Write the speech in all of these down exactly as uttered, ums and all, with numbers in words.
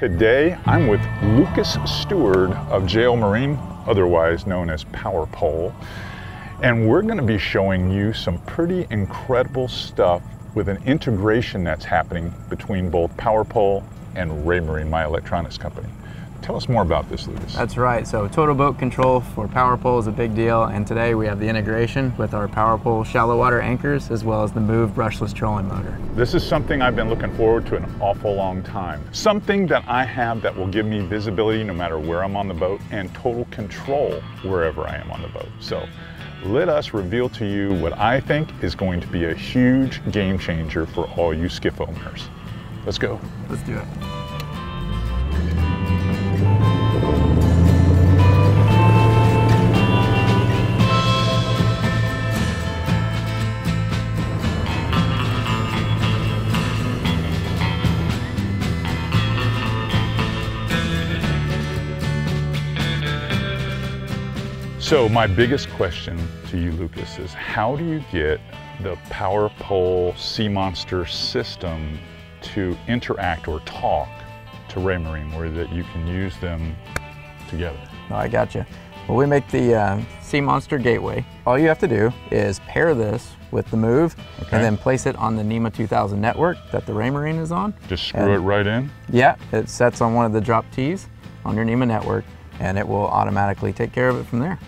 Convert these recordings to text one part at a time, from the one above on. Today, I'm with Lucas Stewart of J L Marine, otherwise known as PowerPole, and we're going to be showing you some pretty incredible stuff with an integration that's happening between both PowerPole and Raymarine, my electronics company. Tell us more about this, Lucas. That's right. So total boat control for PowerPole is a big deal, and today we have the integration with our PowerPole shallow water anchors as well as the Move brushless trolling motor. This is something I've been looking forward to an awful long time. Something that I have that will give me visibility no matter where I'm on the boat and total control wherever I am on the boat. So let us reveal to you what I think is going to be a huge game changer for all you skiff owners. Let's go. Let's do it. So my biggest question to you, Lucas, is how do you get the PowerPole Sea Monster system to interact or talk to Raymarine, where that you can use them together? Oh, I got you. Well, we make the uh, Sea Monster Gateway. All you have to do is pair this with the Move, okay, and then place it on the NEMA two thousand network that the Raymarine is on. Just screw and, it right in? Yeah, it sets on one of the drop T's on your NEMA network, and it will automatically take care of it from there.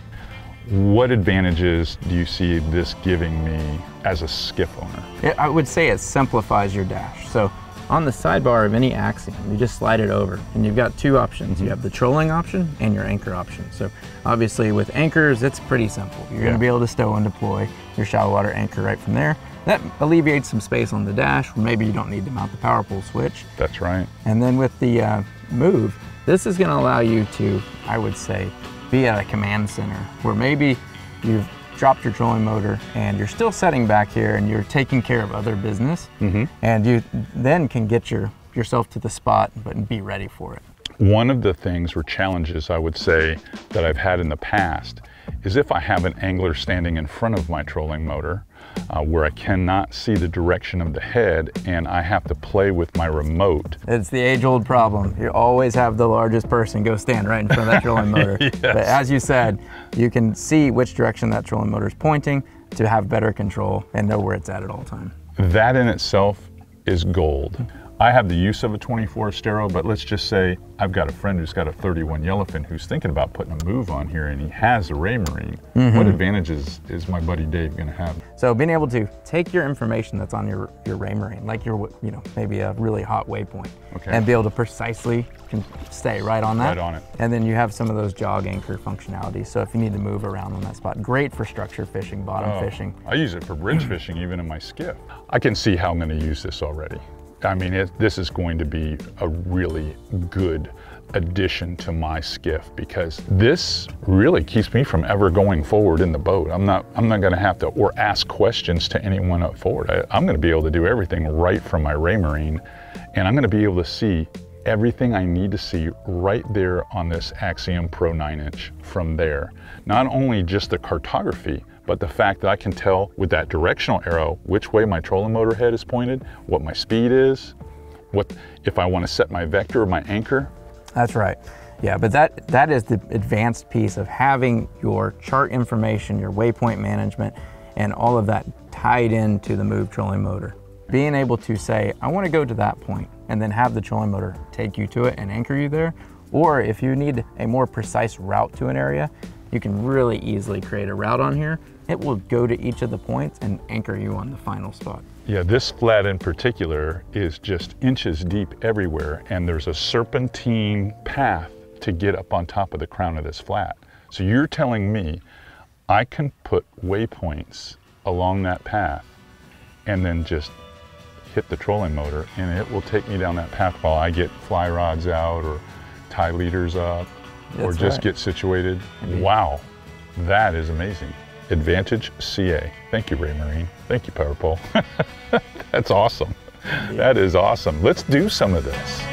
What advantages do you see this giving me as a skiff owner? It, I would say it simplifies your dash. So on the sidebar of any Axiom, you just slide it over and you've got two options. You have the trolling option and your anchor option. So obviously with anchors, it's pretty simple. You're yeah. gonna be able to stow and deploy your shallow water anchor right from there. That alleviates some space on the dash. Maybe you don't need to mount the PowerPole switch. That's right. And then with the uh, Move, this is gonna allow you to, I would say, be at a command center where maybe you've dropped your trolling motor and you're still setting back here and you're taking care of other business, mm-hmm. and you then can get your, yourself to the spot but be ready for it. One of the things or challenges I would say that I've had in the past is if I have an angler standing in front of my trolling motor uh, where I cannot see the direction of the head and I have to play with my remote. It's the age-old problem. You always have the largest person go stand right in front of that trolling motor. Yes. But as you said, you can see which direction that trolling motor is pointing to have better control and know where it's at at all time. That in itself is gold. I have the use of a twenty-four Stero, but let's just say I've got a friend who's got a thirty-one Yellowfin who's thinking about putting a Move on here and he has a Raymarine. Mm-hmm. What advantages is my buddy Dave gonna have? So being able to take your information that's on your, your Raymarine, like your, you know, maybe a really hot waypoint, okay, and be able to precisely stay right on that. Right on it. And then you have some of those jog anchor functionalities. So if you need to move around on that spot, great for structure fishing, bottom oh, fishing. I use it for bridge fishing, even in my skiff. I can see how I'm gonna use this already. I mean, it, this is going to be a really good addition to my skiff because this really keeps me from ever going forward in the boat. I'm not, I'm not gonna have to or ask questions to anyone up forward. I, I'm gonna be able to do everything right from my Raymarine, and I'm gonna be able to see everything I need to see right there on this Axiom Pro nine inch from there. Not only just the cartography, but the fact that I can tell with that directional arrow which way my trolling motor head is pointed, what my speed is, what if I want to set my vector or my anchor. That's right. Yeah, but that that is the advanced piece of having your chart information, your waypoint management, and all of that tied into the Move trolling motor. Being able to say, I want to go to that point, and then have the trolling motor take you to it and anchor you there. Or if you need a more precise route to an area, you can really easily create a route on here. It will go to each of the points and anchor you on the final spot. Yeah, this flat in particular is just inches deep everywhere, and there's a serpentine path to get up on top of the crown of this flat. So you're telling me I can put waypoints along that path and then just hit the trolling motor and it will take me down that path while I get fly rods out or tie leaders up. That's or just right. get situated. Indeed. Wow, that is amazing. Advantage C A. Thank you, Raymarine. Thank you, PowerPole. That's awesome. Indeed. That is awesome. Let's do some of this.